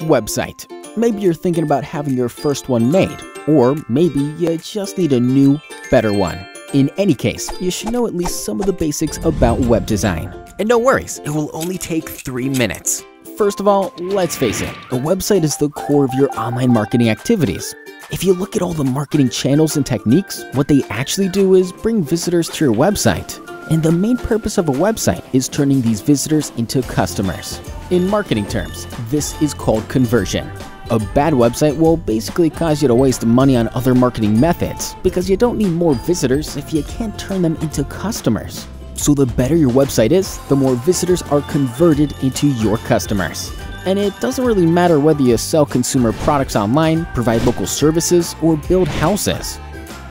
Website. Maybe you're thinking about having your first one made, or maybe you just need a new, better one. In any case, you should know at least some of the basics about web design. And no worries, it will only take 3 minutes. First of all, let's face it, a website is the core of your online marketing activities. If you look at all the marketing channels and techniques, what they actually do is bring visitors to your website. And the main purpose of a website is turning these visitors into customers. In marketing terms, this is called conversion. A bad website will basically cause you to waste money on other marketing methods because you don't need more visitors if you can't turn them into customers. So the better your website is, the more visitors are converted into your customers. And it doesn't really matter whether you sell consumer products online, provide local services, or build houses.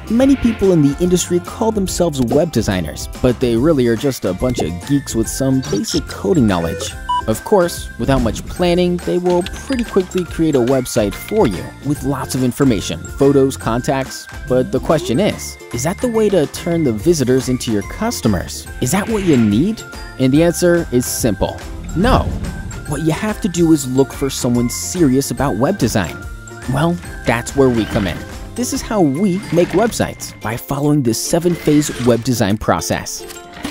Many people in the industry call themselves web designers, but they really are just a bunch of geeks with some basic coding knowledge. Of course, without much planning, they will pretty quickly create a website for you with lots of information, photos, contacts. But the question is that the way to turn the visitors into your customers? Is that what you need? And the answer is simple. No. What you have to do is look for someone serious about web design. Well, that's where we come in. This is how we make websites, by following the 7-phase web design process.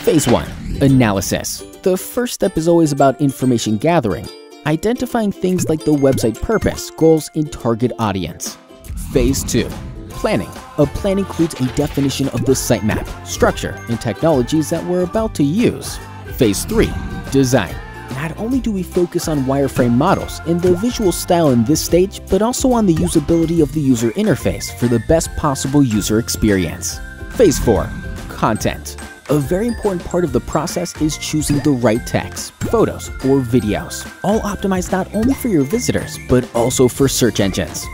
Phase 1. Analysis. The first step is always about information gathering, identifying things like the website purpose, goals, and target audience. Phase 2. Planning. A plan includes a definition of the sitemap, structure, and technologies that we're about to use. Phase 3. Design. Not only do we focus on wireframe models and the visual style in this stage, but also on the usability of the user interface for the best possible user experience. Phase 4. Content. A very important part of the process is choosing the right text, photos, or videos, all optimized not only for your visitors, but also for search engines.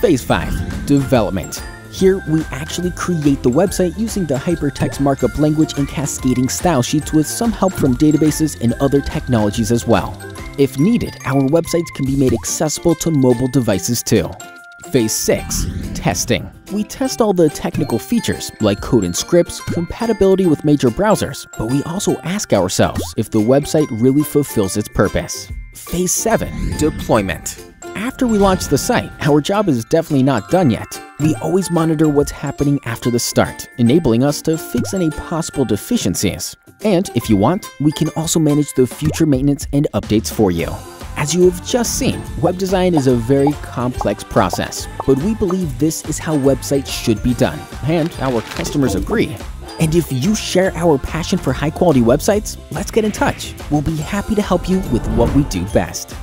Phase 5. Development. Here, we actually create the website using the hypertext markup language and cascading style sheets with some help from databases and other technologies as well. If needed, our websites can be made accessible to mobile devices too. Phase 6. Testing. We test all the technical features like code and scripts, compatibility with major browsers, but we also ask ourselves if the website really fulfills its purpose. Phase 7. Deployment. After we launch the site, our job is definitely not done yet. We always monitor what's happening after the start, enabling us to fix any possible deficiencies. And if you want, we can also manage the future maintenance and updates for you. As you have just seen, web design is a very complex process, but we believe this is how websites should be done, and our customers agree. And if you share our passion for high-quality websites, let's get in touch. We'll be happy to help you with what we do best.